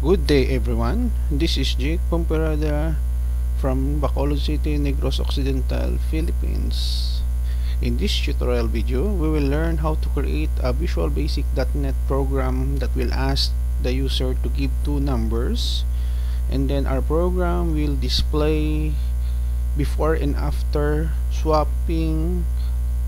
Good day everyone, this is Jake Pomperada from Bacolod City, Negros Occidental, Philippines. In this tutorial video, we will learn how to create a Visual Basic .NET program that will ask the user to give two numbers, and then our program will display before and after swapping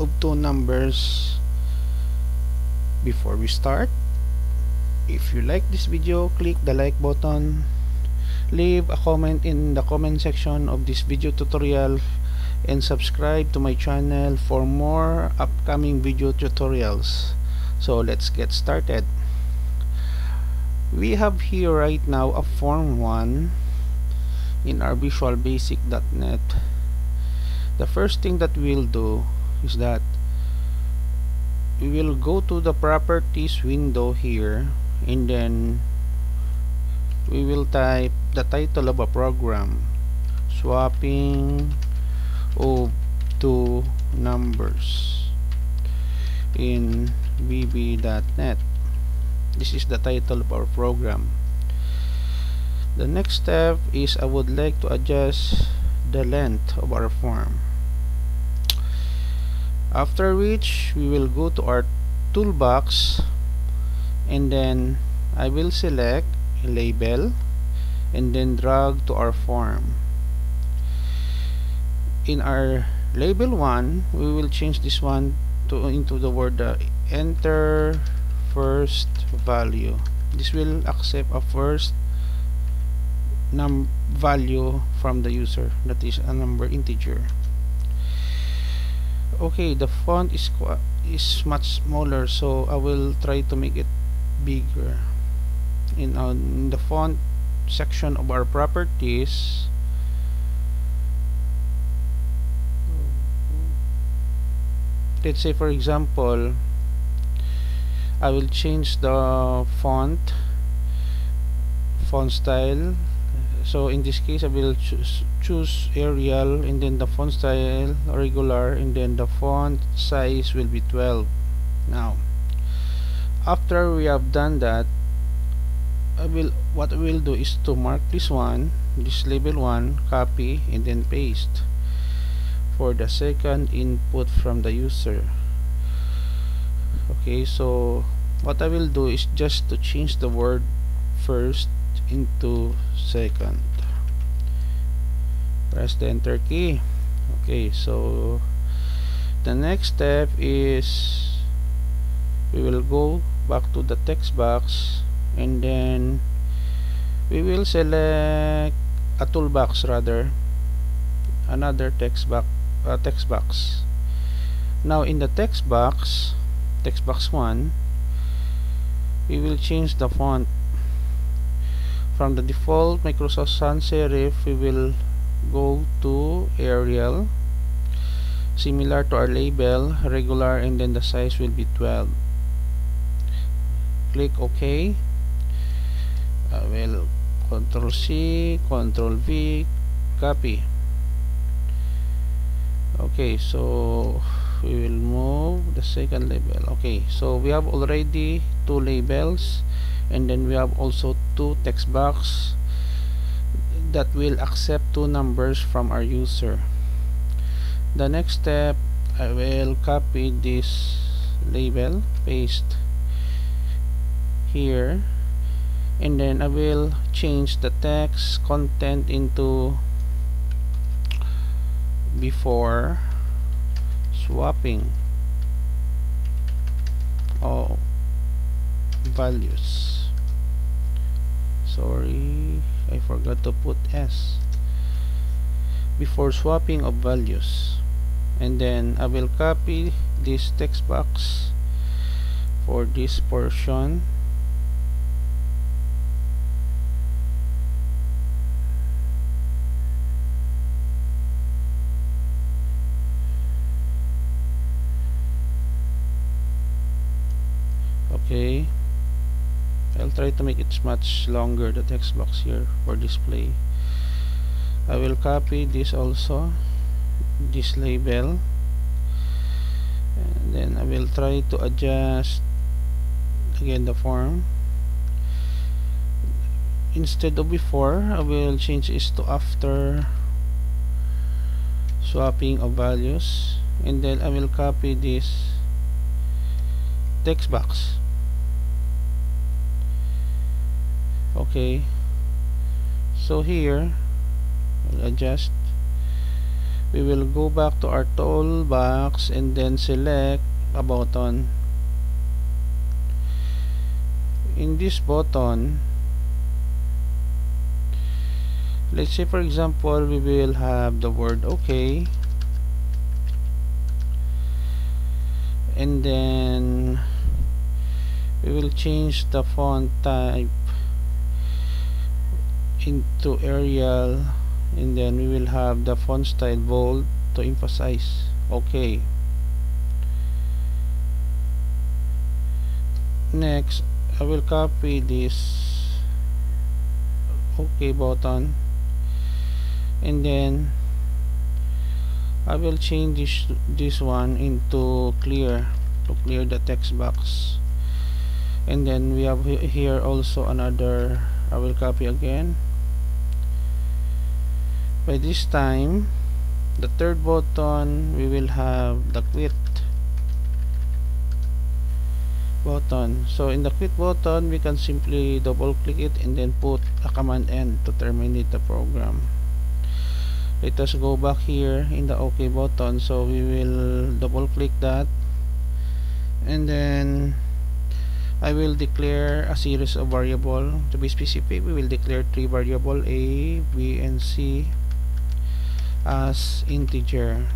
of two numbers. Before we start, if you like this video, click the like button, leave a comment in the comment section of this video tutorial, and subscribe to my channel for more upcoming video tutorials. So let's get started. We have here right now a form 1 in our Visual Basic .NET. The first thing that we'll do is that we will go to the properties window here, and then we will type the title of a program, swapping of two numbers in VB.NET. This is the title of our program. The next step is I would like to adjust the length of our form, after which we will go to our toolbox, and then I will select label and then drag to our form. In our label 1, we will change this one into the word enter first value. This will accept a first value from the user, that is a number integer. Okay, the font is much smaller, so I will try to make it bigger. In the font section of our properties, let's say for example, I will change the font style. So in this case, I will choose Arial, and then the font style regular, and then the font size will be 12. Now, after we have done that, what I will do is to mark this one, this label 1, copy and then paste for the second input from the user. Okay, so what I will do is just to change the word first into second. Press the enter key. Okay, so the next step is we will go back to the text box, and then we will select a toolbox, rather another text box. Now in the text box 1, we will change the font from the default Microsoft Sans Serif. We will go to Arial, similar to our label, regular, and then the size will be 12. Click OK. I will Ctrl C, Ctrl V, copy. Okay, so we will move the second label. Okay, so we have already two labels, and then we have also two text box that will accept two numbers from our user. The next step, I will copy this label, paste here, and then I will change the text content into before swapping all values. Sorry, I forgot to put S. Before swapping of values. And then I will copy this text box for this portion. Okay, I'll try to make it much longer, the text box here for display. I will copy this also, this label, and then I will try to adjust again the form. instead of before, I will change this to after swapping of values, and then I will copy this text box. Okay, so here we'll adjust, we will go back to our toolbox and then select a button. In this button, let's say for example we will have the word okay, and then we will change the font type into Arial, and then we will have the font style bold to emphasize. Okay, next I will copy this OK button, and then I will change this one into clear, to clear the text box. And then we have here also another, I will copy again. By this time, the third button, we will have the quit button. So in the quit button, we can simply double click it and then put a command N to terminate the program. Let us go back here in the OK button. So we will double click that, and then I will declare a series of variables. To be specific, we will declare 3 variables, A, B, and C, as integer.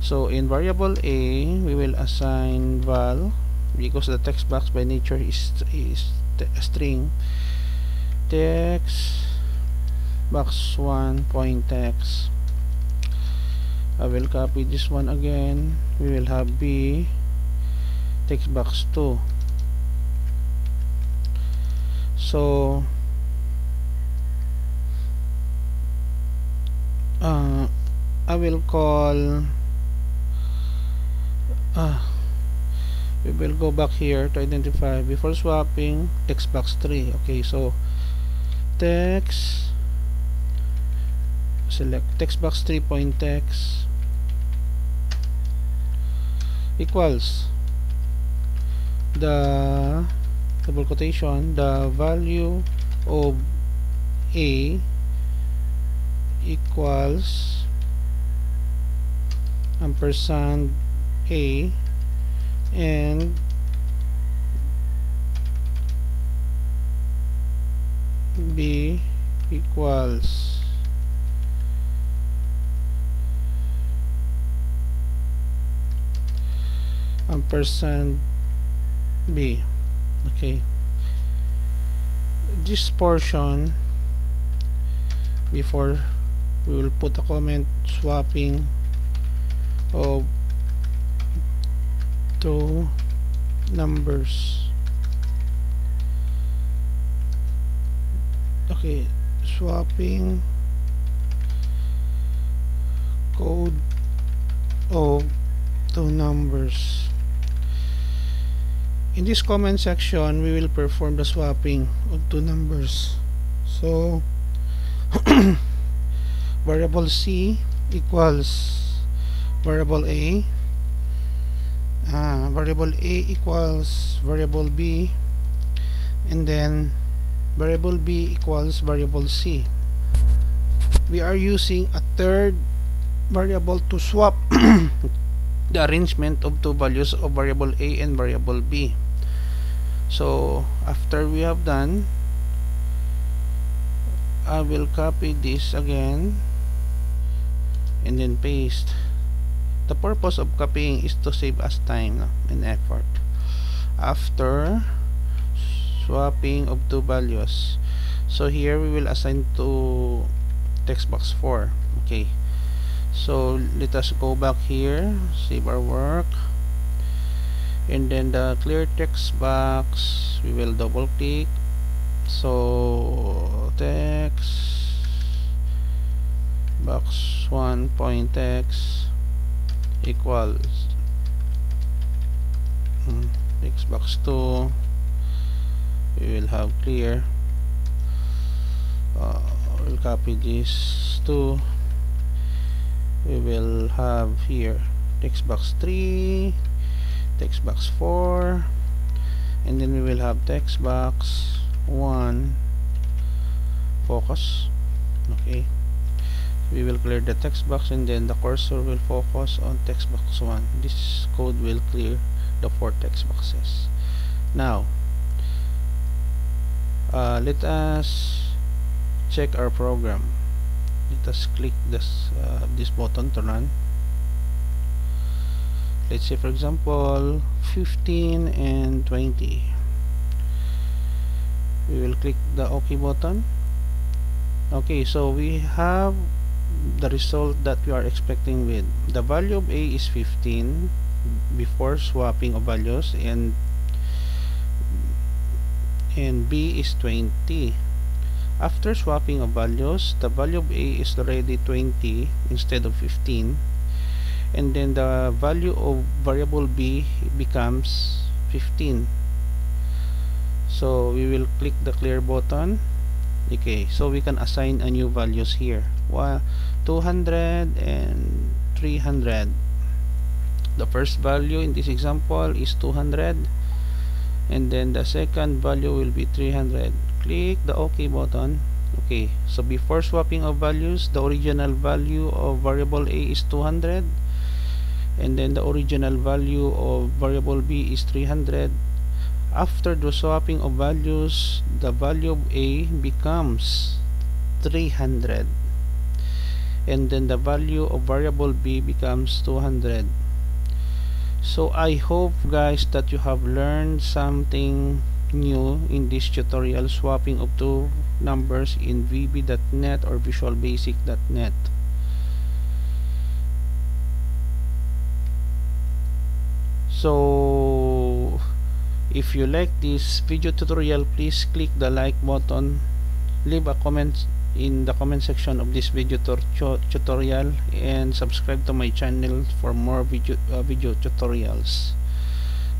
So in variable A, we will assign val, because the text box by nature is a string, text box 1 point text. I will copy this one again. We will have B, text box 2. So I will call, we will go back here to identify before swapping text box 3. Okay, so text, select text box 3 point text equals the double quotation, the value of A equals ampersand A, and B equals ampersand B. Okay, this portion, before we will put a comment swapping of 2 numbers. Okay, swapping code of 2 numbers. In this comment section, we will perform the swapping of 2 numbers. So variable C equals variable A, variable A equals variable B, and then variable B equals variable C. We are using a third variable to swap the arrangement of 2 values of variable A and variable B. So after we have done, I will copy this again and then paste. The purpose of copying is to save us time and effort. After swapping of 2 values, so here we will assign to text box 4. Okay, so let us go back here, save our work, and then the clear text box, we will double click. So text box 1 point text equals text box 2, we will have clear we'll copy this too. We will have here text box 3, text box 4, and then we will have text box 1 focus. Okay, we will clear the text box, and then the cursor will focus on text box 1. This code will clear the 4 text boxes. Now let us check our program. Let us click this this button to run. Let's say for example 15 and 20. We will click the OK button. Okay, so we have the result that we are expecting with the value of A is 15 before swapping of values, and B is 20. After swapping of values, the value of A is already 20 instead of 15, and then the value of variable B becomes 15. So we will click the clear button. Okay, so we can assign a new values here, 200 and 300. The first value in this example is 200, and then the second value will be 300. Click the OK button. Okay, so before swapping of values, the original value of variable A is 200, and then the original value of variable B is 300. After the swapping of values, the value of A becomes 300, and then the value of variable B becomes 200. So I hope guys that you have learned something new in this tutorial, swapping of two numbers in VB.net or Visual Basic.net. So if you like this video tutorial, please click the like button, leave a comment in the comment section of this video tutorial, and subscribe to my channel for more video tutorials.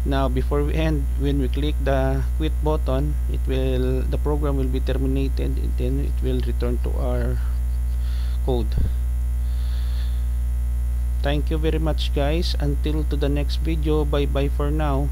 Now before we end, when we click the quit button, it will, the program will be terminated, and then it will return to our code. Thank you very much guys, until to the next video. Bye bye for now.